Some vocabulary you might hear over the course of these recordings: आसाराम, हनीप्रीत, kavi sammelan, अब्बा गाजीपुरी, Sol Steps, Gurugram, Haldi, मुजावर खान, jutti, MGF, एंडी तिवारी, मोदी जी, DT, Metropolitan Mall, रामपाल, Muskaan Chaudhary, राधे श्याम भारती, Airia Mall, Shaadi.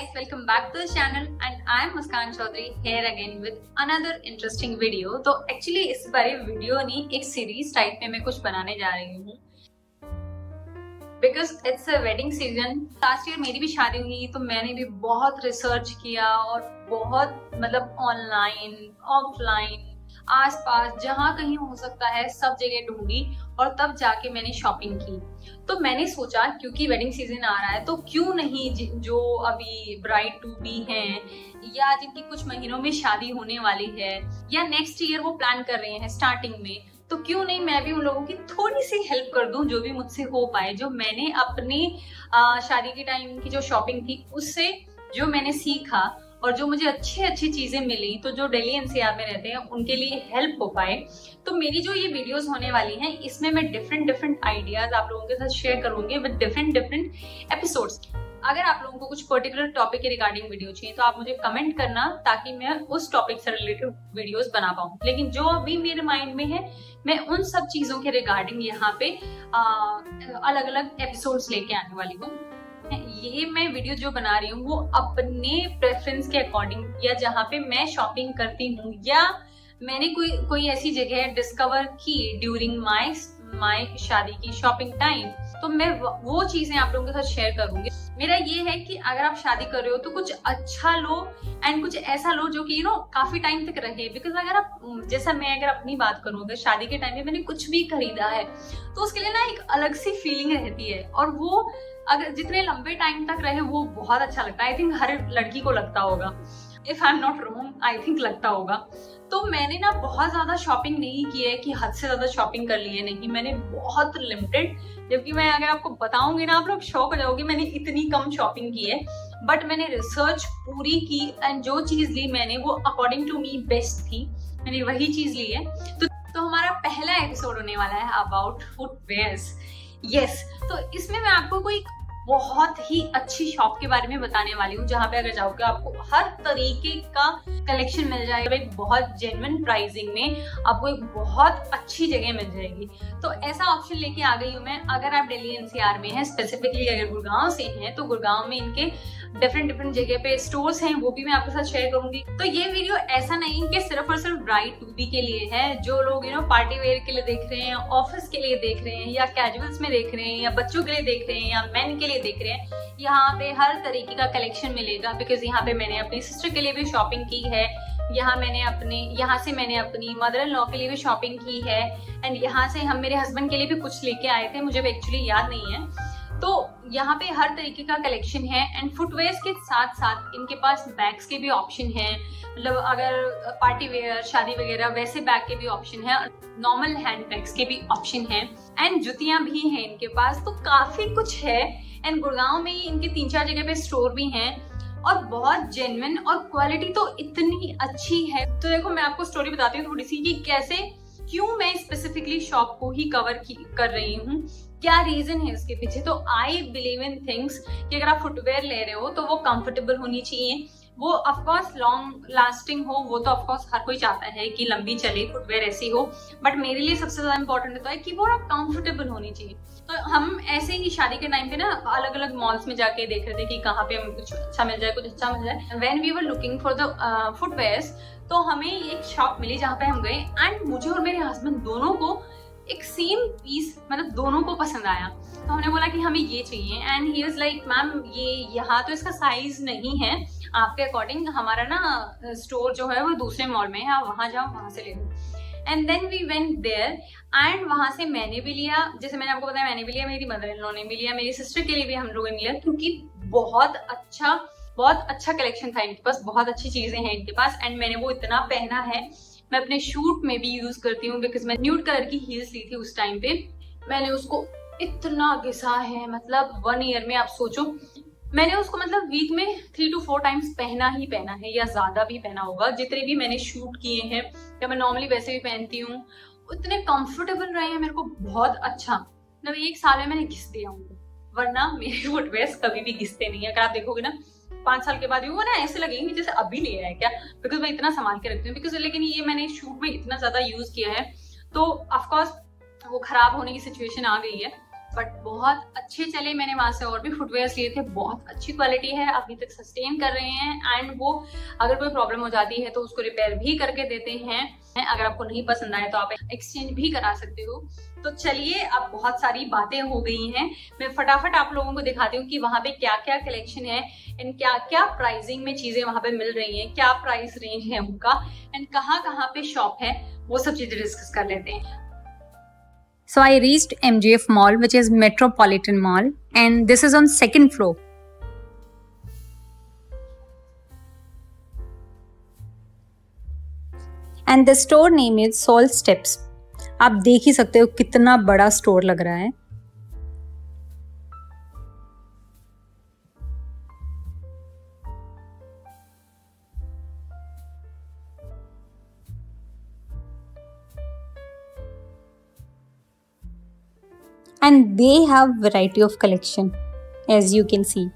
guys, welcome back to the channel and I am Muskaan Chaudhary here again with another interesting video। तो actually इस बारे video नहीं, एक series type में मैं कुछ बनाने जा रही हूँ because it's a wedding season। Last year मेरी भी शादी हुई तो मैंने भी बहुत रिसर्च किया और बहुत मतलब ऑनलाइन ऑफलाइन आस पास जहाँ कहीं हो सकता है सब जगह ढूंढी और तब जाके मैंने शॉपिंग की। तो मैंने सोचा क्योंकि वेडिंग सीजन आ रहा है तो क्यों नहीं जो अभी ब्राइड टू बी हैं या जिनकी कुछ महीनों में शादी होने वाली है या नेक्स्ट ईयर वो प्लान कर रहे हैं स्टार्टिंग में, तो क्यों नहीं मैं भी उन लोगों की थोड़ी सी हेल्प कर दूं जो भी मुझसे हो पाए। जो मैंने अपनी शादी के टाइम की जो शॉपिंग थी उससे जो मैंने सीखा और जो मुझे अच्छी अच्छी चीज़ें मिली तो जो दिल्ली एनसीआर में रहते हैं उनके लिए हेल्प हो पाए। तो मेरी जो ये वीडियोस होने वाली हैं इसमें मैं डिफरेंट डिफरेंट आइडियाज़ आप लोगों के साथ शेयर करूँगी विद डिफरेंट डिफरेंट एपिसोड्स। अगर आप लोगों को कुछ पर्टिकुलर टॉपिक के रिगार्डिंग वीडियो चाहिए तो आप मुझे कमेंट करना ताकि मैं उस टॉपिक से रिलेटेड वीडियोस बना पाऊँ। लेकिन जो भी मेरे माइंड में है मैं उन सब चीज़ों के रिगार्डिंग यहाँ पे अलग अलग एपिसोड्स लेके आने वाली हूँ। ये मैं वीडियो जो बना रही हूँ वो अपने प्रेफरेंस के अकॉर्डिंग या जहाँ पे मैं शॉपिंग करती हूँ या मैंने कोई ऐसी जगह डिस्कवर की ड्यूरिंग माय शादी की शॉपिंग टाइम, तो मैं वो चीजें आप लोगों के साथ शेयर करूंगी। मेरा ये है कि अगर आप शादी कर रहे हो तो कुछ अच्छा लो एंड कुछ ऐसा लो जो कि यू नो काफी टाइम तक रहे। बिकॉज अगर आप जैसा मैं अगर अपनी बात करूँ अगर शादी के टाइम में मैंने कुछ भी खरीदा है तो उसके लिए ना एक अलग सी फीलिंग रहती है और वो अगर जितने लंबे टाइम तक रहे वो बहुत अच्छा लगता है। आई थिंक हर लड़की को लगता होगा, if I am not wrong I think लगता होगा। तो मैंने ना बहुत ज्यादा शॉपिंग नहीं की है कि हद से ज्यादा शॉपिंग कर ली है, नहीं, मैंने बहुत लिमिटेड, जबकि मैं अगर आपको बताऊंगी ना आप लोग शॉक हो जाओगे मैंने इतनी कम शॉपिंग की है। बट मैंने रिसर्च पूरी की एंड जो चीज ली मैंने वो अकॉर्डिंग टू मी बेस्ट थी, मैंने वही चीज ली है। तो हमारा पहला एपिसोड होने वाला है अबाउट फुटवेयर्स। यस, तो इसमें मैं आपको कोई बहुत ही अच्छी शॉप के बारे में बताने वाली हूँ जहाँ पे अगर जाओगे आपको हर तरीके का कलेक्शन मिल जाएगा, एक बहुत जेन्युइन प्राइसिंग में आपको एक बहुत अच्छी जगह मिल जाएगी। तो ऐसा ऑप्शन लेके आ गई हूँ मैं। अगर आप दिल्ली एनसीआर में हैं, स्पेसिफिकली अगर गुड़गांव से हैं तो गुड़गांव में इनके डिफरेंट डिफरेंट जगह पे स्टोर्स हैं, वो भी मैं आपके साथ शेयर करूंगी। तो ये वीडियो ऐसा नहीं कि सिर्फ और सिर्फ ब्राइड टू बी के लिए है, जो लोग यू नो पार्टी वेयर के लिए देख रहे हैं, ऑफिस के लिए देख रहे हैं या कैजुअल्स में देख रहे हैं या बच्चों के लिए देख रहे हैं या मेन के लिए देख रहे हैं, यहाँ पे हर तरीके का कलेक्शन मिलेगा। बिकॉज यहाँ पे मैंने अपनी सिस्टर के लिए भी शॉपिंग की है, यहाँ से मैंने अपनी मदर इन लॉ के लिए भी शॉपिंग की है एंड यहाँ से हम मेरे हस्बैंड के लिए भी कुछ लेके आए थे, मुझे एक्चुअली याद नहीं है। तो यहाँ पे हर तरीके का कलेक्शन है एंड फुटवेयर्स के साथ साथ इनके पास बैग्स के भी ऑप्शन है। मतलब अगर पार्टी वेयर शादी वगैरह वैसे बैग के भी ऑप्शन है, नॉर्मल हैंड बैग्स के भी ऑप्शन है एंड जुतियाँ भी हैं इनके पास। तो काफ़ी कुछ है एंड गुड़गांव में ही इनके 3-4 जगह पे स्टोर भी हैं और बहुत जेन्युइन और क्वालिटी तो इतनी अच्छी है। तो देखो मैं आपको स्टोरी बताती हूँ थोड़ी सी कि कैसे क्यों मैं स्पेसिफिकली शॉप को ही कवर कर रही हूँ, क्या रीजन है इसके पीछे। तो आई बिलीव इन थिंग्स कि अगर आप फुटवेयर ले रहे हो तो वो कंफर्टेबल होनी चाहिए, वो ऑफकोर्स लॉन्ग लास्टिंग हो, वो तो ऑफकोर्स हर कोई चाहता है कि लंबी चले फुटवेयर ऐसी हो, बट मेरे लिए सबसे ज्यादा इंपॉर्टेंट होता है कि वो आप कंफर्टेबल होनी चाहिए। तो हम ऐसे ही शादी के टाइम पे ना अलग अलग मॉल्स में जाके देख रहे थे कि कहाँ पे हमें कुछ अच्छा मिल जाए। When we were looking for the footwears तो हमें एक शॉप मिली जहाँ पे हम गए एंड मुझे और मेरे हस्बैंड दोनों को एक सेम पीस मतलब दोनों को पसंद आया। तो हमने बोला कि हमें ये चाहिए and he was like ma'am ये यहाँ तो इसका साइज नहीं है आपके अकॉर्डिंग, हमारा ना स्टोर जो है वो दूसरे मॉल में है, आप वहाँ जाओ वहाँ से ले लो। And then we went there and वहाँ से मैंने भी लिया, जैसे मैंने आपको बताया मैंने भी लिया, मेरी मदर इन लॉ ने भी लिया, मेरी सिस्टर के लिए भी हम लोगों ने लिया क्योंकि बहुत अच्छा कलेक्शन था इनके पास, बहुत अच्छी चीज़ें हैं इनके पास एंड मैंने वो इतना पहना है। मैं अपने शूट में भी यूज करती हूँ बिकॉज मैं न्यूड कलर की हील्स ली थी उस टाइम पे, मैंने उसको इतना घिसा है, मतलब 1 ईयर में आप सोचो मैंने उसको मतलब वीक में 3 to 4 टाइम्स पहना ही पहना है या ज्यादा भी पहना होगा, जितने भी मैंने शूट किए हैं या मैं नॉर्मली वैसे भी पहनती हूँ। उतने कंफर्टेबल रहे हैं मेरे को बहुत अच्छा, मतलब 1 साल में मैंने घिस दिया हूँ, वरना मेरे फुटवेयर्स कभी भी घिसते नहीं है। अगर आप देखोगे ना 5 साल के बाद वो ना ऐसे लगेंगे जैसे अभी लिया है क्या, बिकॉज मैं इतना संभाल के रखती हूँ। बिकॉज लेकिन ये मैंने शूट में इतना ज्यादा यूज किया है तो ऑफकोर्स वो खराब होने की सिचुएशन आ गई है। बट बहुत अच्छे चले। मैंने वहाँ से और भी फुटवेयर्स लिए थे, बहुत अच्छी क्वालिटी है, अभी तक सस्टेन कर रहे हैं। एंड वो अगर कोई प्रॉब्लम हो जाती है तो उसको रिपेयर भी करके देते हैं। अगर आपको नहीं पसंद आए तो आप एक्सचेंज भी करा सकते हो। तो चलिए, अब बहुत सारी बातें हो गई हैं, मैं फटाफट आप लोगों को दिखाती हूँ कि वहाँ पे क्या क्या कलेक्शन है एंड क्या क्या प्राइसिंग में चीज़ें वहाँ पे मिल रही हैं, क्या प्राइस रेंज है उनका एंड कहाँ कहाँ पे शॉप है, वो सब चीज़ें डिस्कस कर लेते हैं। So I reached MGF Mall, which is Metropolitan Mall, and this is on second floor. And the store name is Sol Steps. आप देख ही सकते हो कितना बड़ा स्टोर लग रहा है। And they have variety of collection, as you can see.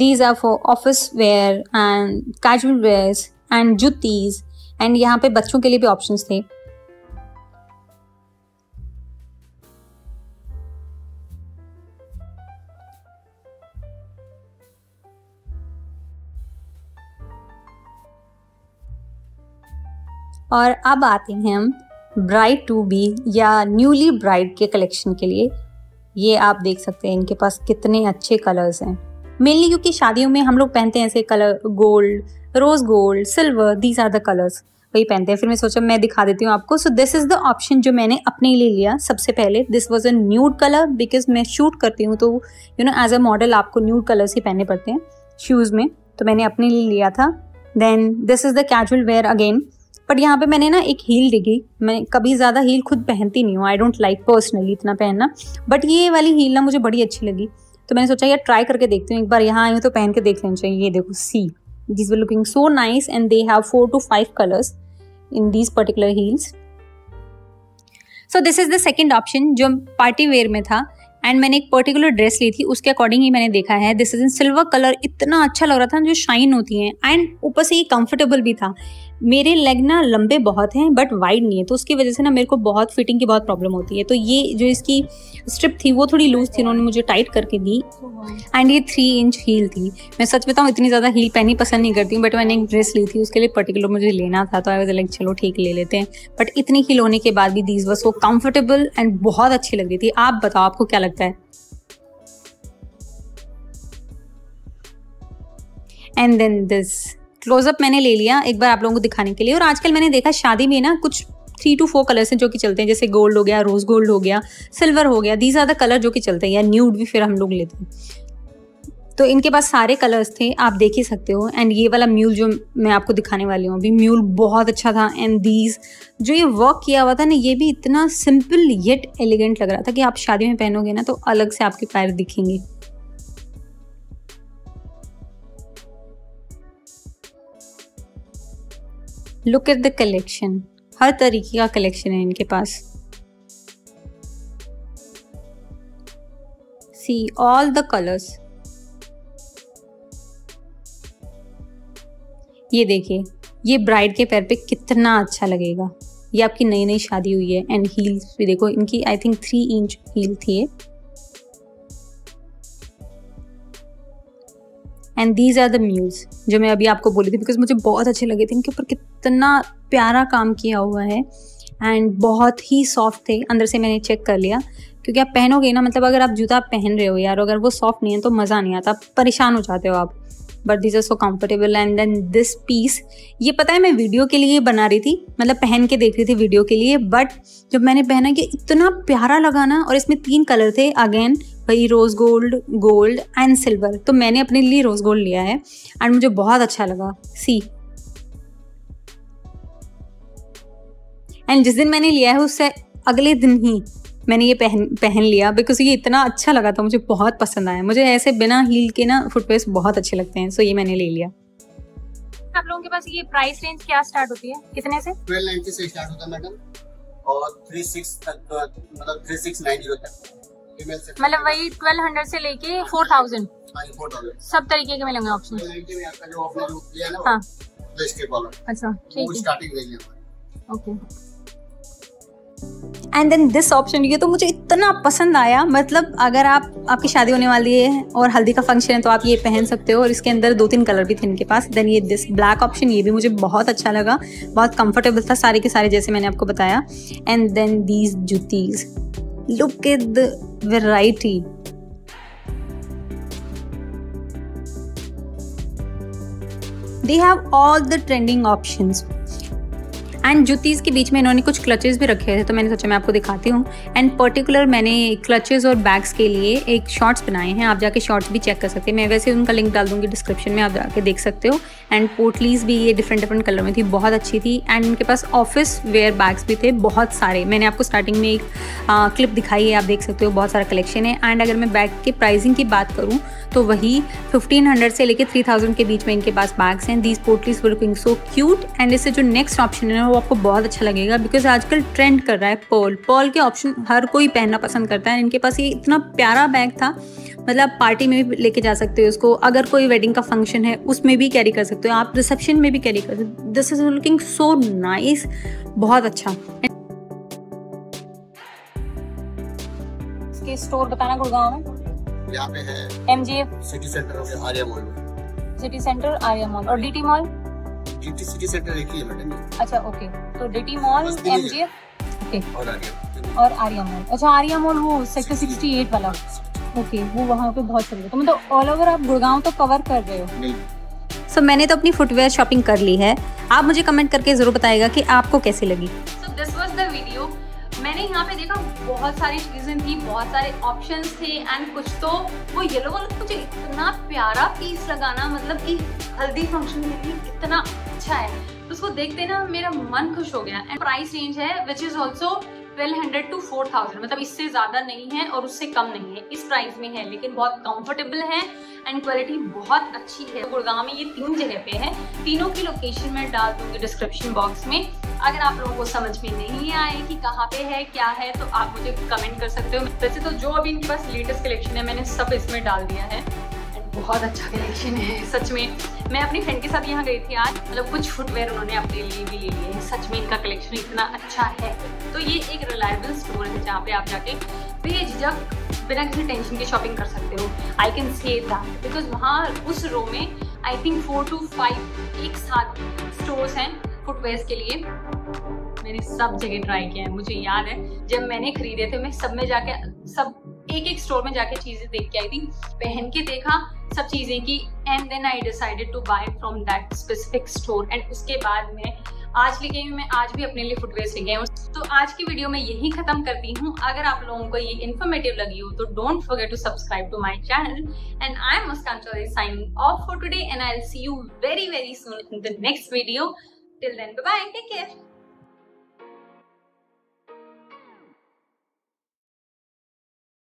These are for office wear and casual wears and juttis, and यहाँ पे बच्चों के लिए भी options थे। और अब आते हैं हम ब्राइड टू बी या न्यूली ब्राइड के कलेक्शन के लिए। ये आप देख सकते हैं इनके पास कितने अच्छे कलर्स हैं, मेनली क्योंकि शादियों में हम लोग पहनते हैं ऐसे colour, gold, rose gold, silver, these are the colours, वही पहनते हैं। फिर मैं सोचा मैं दिखा देती हूँ आपको। So this is the option जो मैंने अपने लिए लिया। सबसे पहले this was a nude colour, because मैं शूट करती हूँ तो you know as a model आपको न्यूड कलर्स ही पहनने पड़ते हैं शूज़ में, तो मैंने अपने लिए लिया था। Then this is the casual wear again, but यहाँ पे मैंने ना एक हील देखी। मैं कभी ज़्यादा हील खुद पहनती नहीं हूँ, आई डोंट लाइक पर्सनली इतना पहनना, बट ये वाली हील ना मुझे बड़ी अच्छी लगी, तो मैंने सोचा यार ट्राई करके देखती हूँ एक बार, यहाँ आई हूँ तो पहन के देख लेनी चाहिए। ये देखो, see this were looking so nice and they have 4 to 5 colours in these particular heels. So this is the second option जो पार्टी वेयर में था, एंड मैंने एक पर्टिकुलर ड्रेस ली थी, उसके अकॉर्डिंग ही मैंने देखा है। This is in silver colour, इतना अच्छा लग रहा था, जो शाइन होती हैं, एंड ऊपर से ये कंफर्टेबल भी था। मेरे लेग ना लंबे बहुत हैं बट वाइड नहीं है, तो उसकी वजह से ना मेरे को बहुत फिटिंग की बहुत प्रॉब्लम होती है, तो ये जो इसकी स्ट्रिप थी वो थोड़ी लूज थी, उन्होंने मुझे टाइट करके दी। एंड ये 3 इंच हील थी। मैं सच बताऊँ इतनी ज़्यादा हील पहननी पसंद नहीं करती हूँ, बट मैंने एक ड्रेस ली थी, उसके लिए पर्टिकुलर मुझे लेना था, तो आई वाज लाइक चलो ठीक ले लेते हैं। बट इतनी हील होने के बाद भी these were so comfortable and बहुत अच्छी लग रही थी। आप बताओ आपको क्या लगता है? एंड देन दिस क्लोजअप मैंने ले लिया एक बार आप लोगों को दिखाने के लिए। और आजकल मैंने देखा शादी में ना कुछ 3 to 4 कलर्स हैं जो कि चलते हैं, जैसे गोल्ड हो गया, रोज गोल्ड हो गया, सिल्वर हो गया, दीज आर द कलर जो कि चलते हैं, या न्यूड भी फिर हम लोग लेते हैं। तो इनके पास सारे कलर्स थे, आप देख ही सकते हो। एंड ये वाला म्यूल जो मैं आपको दिखाने वाली हूँ अभी, म्यूल बहुत अच्छा था। एंड दीज जो ये वर्क किया हुआ था ना, ये भी इतना सिंपल येट एलिगेंट लग रहा था कि आप शादी में पहनोगे ना तो अलग से आपके पैर दिखेंगे। लुक एट द कलेक्शन, हर तरीके का कलेक्शन है इनके पास। See all the colours. ये देखिए, ये ब्राइड के पैर पे कितना अच्छा लगेगा। ये आपकी नई नई शादी हुई है। एंड हील्स भी देखो इनकी, आई थिंक 3 इंच हील थी। And these are the mules जो मैं अभी आपको बोली थी, बिकॉज मुझे बहुत अच्छे लगे थे। इनके ऊपर कितना प्यारा काम किया हुआ है एंड बहुत ही सॉफ्ट थे। अंदर से मैंने चेक कर लिया, क्योंकि आप पहनोगे ना, मतलब अगर आप जूता पहन रहे हो यार, अगर वो सॉफ्ट नहीं है तो मज़ा नहीं आता, परेशान हो जाते हो आप। But this are so comfortable. And then this piece, ये पता है मैं वीडियो के लिए बना रही थी, मतलब पहन के देख रही थी वीडियो के लिए, बट जब मैंने पहना ये इतना प्यारा लगा ना। और इसमें 3 कलर थे, अगेन वही rose gold, gold and silver, तो मैंने अपने लिए रोज़ गोल्ड लिया है एंड मुझे बहुत अच्छा लगा। सी एंड जिस दिन मैंने लिया है उससे अगले दिन ही मैंने ये पहन लिया, बिकॉज ये इतना अच्छा लगा था, मुझे बहुत पसंद आया। मुझे ऐसे बिना हील के ना फुटवेयर्स बहुत अच्छे लगते हैं, सो ये मैंने ले लिया। आप लोगों के पास ये प्राइस रेंज क्या स्टार्ट होती है, कितने से? 1290 से स्टार्ट होता है मैडम, और 36 तक, मतलब 3690 तक, मतलब वही 1200 से लेके 4000 सब तरीके के मिलेंगे ऑप्शन। अच्छा, ठीक है, okay. And then this option, ये तो मुझे इतना पसंद आया, मतलब अगर आपकी शादी होने वाली है और हल्दी का फंक्शन है तो आप ये पहन सकते हो। और इसके अंदर 2-3 कलर भी थे इनके पास। देन ये दिस ब्लैक ऑप्शन, ये भी मुझे बहुत अच्छा लगा, बहुत कंफर्टेबल था सारे के सारे जैसे मैंने आपको बताया। And then these juttis, look at the variety. They have all the trending options. And juttis के बीच में इन्होंने कुछ क्लचेस भी रखे थे, तो मैंने सोचा मैं आपको दिखाती हूँ। एंड पर्टिकुलर मैंने क्लचेस और बैग्स के लिए एक शॉर्ट्स बनाए हैं, आप जाके शॉर्ट्स भी चेक कर सकते हैं। मैं वैसे उनका लिंक डाल दूँगी डिस्क्रिप्शन में, आप जाके देख सकते हो। एंड पोटलीज़ भी ये डिफरेंट कलर में थी, बहुत अच्छी थी। एंड उनके पास ऑफिस वेयर बैग्स भी थे बहुत सारे, मैंने आपको स्टार्टिंग में एक क्लिप दिखाई है, आप देख सकते हो बहुत सारा कलेक्शन है। एंड अगर मैं बैग के प्राइसिंग की बात करूँ तो वही 1500 से लेकर 3000 के बीच में इनके पास बैग्स हैं। These पोटलीज were looking so cute. And इससे जो नेक्स्ट ऑप्शन है वो आपको बहुत अच्छा लगेगा, बिकॉज आजकल ट्रेंड कर रहा है पर्ल के ऑप्शन, हर कोई पहनना पसंद करता है। इनके पास ये इतना प्यारा बैग था, मतलब पार्टी में भी लेके जा सकते हो इसको, अगर कोई वेडिंग का फंक्शन है उसमें भी कैरी कर सकते हो आप, रिसेप्शन में भी कैरी कर सकते हो। This is looking so nice, बहुत अच्छा। इसके स्टोर बताना गुड़गांव में यहाँ पे है, MGF सिटी सेंटर हो गया, Arya mall, city centre Arya mall और DT mall, DT city centre एक ही है मैडम। अच्छा ओके, तो DT मॉल, MGF ओके, और आर्या मॉल। अच्छा आर्या मॉल वो सेक्टर 68 वाला, ओके वो वहाँ पे बहुत चल रहा है। तो मतलब ऑल ओवर आप गुड़गांव तो कवर कर रहे हो। सो मैंने तो अपनी फुटवेयर शॉपिंग कर ली है, आप मुझे कमेंट करके जरूर बताएगा कि आपको कैसी लगी। So this was the video. मैंने यहाँ पे देखा बहुत सारी चीजें थी, बहुत सारे ऑप्शंस थे। एंड कुछ तो वो येलो वाला मुझे इतना प्यारा पीस लगाना, मतलब कि हल्दी फंक्शन के लिए इतना अच्छा है, उसको देखते ना मेरा मन खुश हो गया। एंड प्राइस रेंज है विच इज ऑल्सो 1200 टू 4000, मतलब इससे ज्यादा नहीं है और उससे कम नहीं है, इस प्राइस में है, लेकिन बहुत कंफर्टेबल है एंड क्वालिटी बहुत अच्छी है। गुड़गांव में ये 3 जगह पे है, तीनों की लोकेशन मैं डाल दूंगी डिस्क्रिप्शन बॉक्स में। अगर आप लोगों को समझ में नहीं आए कि कहाँ पे है क्या है तो आप मुझे कमेंट कर सकते हो। वैसे तो जो अभी इनके पास लेटेस्ट कलेक्शन है मैंने सब इसमें डाल दिया है, बहुत अच्छा कलेक्शन है सच में। मैं अपनी फ्रेंड के साथ यहाँ गई थी आज, मतलब कुछ फुटवेयर उन्होंने अपने लिए भी ले लिए हैं, सच में इनका कलेक्शन इतना अच्छा है। तो ये एक रिलायबल स्टोर है जहाँ पे आप जाके बेझिझक बिना किसी टेंशन के शॉपिंग कर सकते हो। I can say that, because वहाँ उस रो में आई थिंक 4 to 5 एक साथ स्टोर्स हैं फुटवेयर के लिए। मैंने सब जगह ट्राई किया है, मुझे याद है जब मैंने खरीदे थे मैं सब में जाके, सब एक स्टोर में जाके चीजें देख के आई थी, पहन के देखा सब चीजें की। And then I decided to buy from that specific store. And उसके बाद में आज ले गई, मैं आज भी अपने लिए फुटवेयर्स ले गई हूँ। तो आज की वीडियो में यही खत्म करती हूँ। अगर आप लोगों को ये इन्फॉर्मेटिव लगी हो तो don't forget to subscribe to my channel. And I'm Muskan Chowdhury signing off for today, and I'll see you very soon in the next video. Till then, bye-bye. Take care.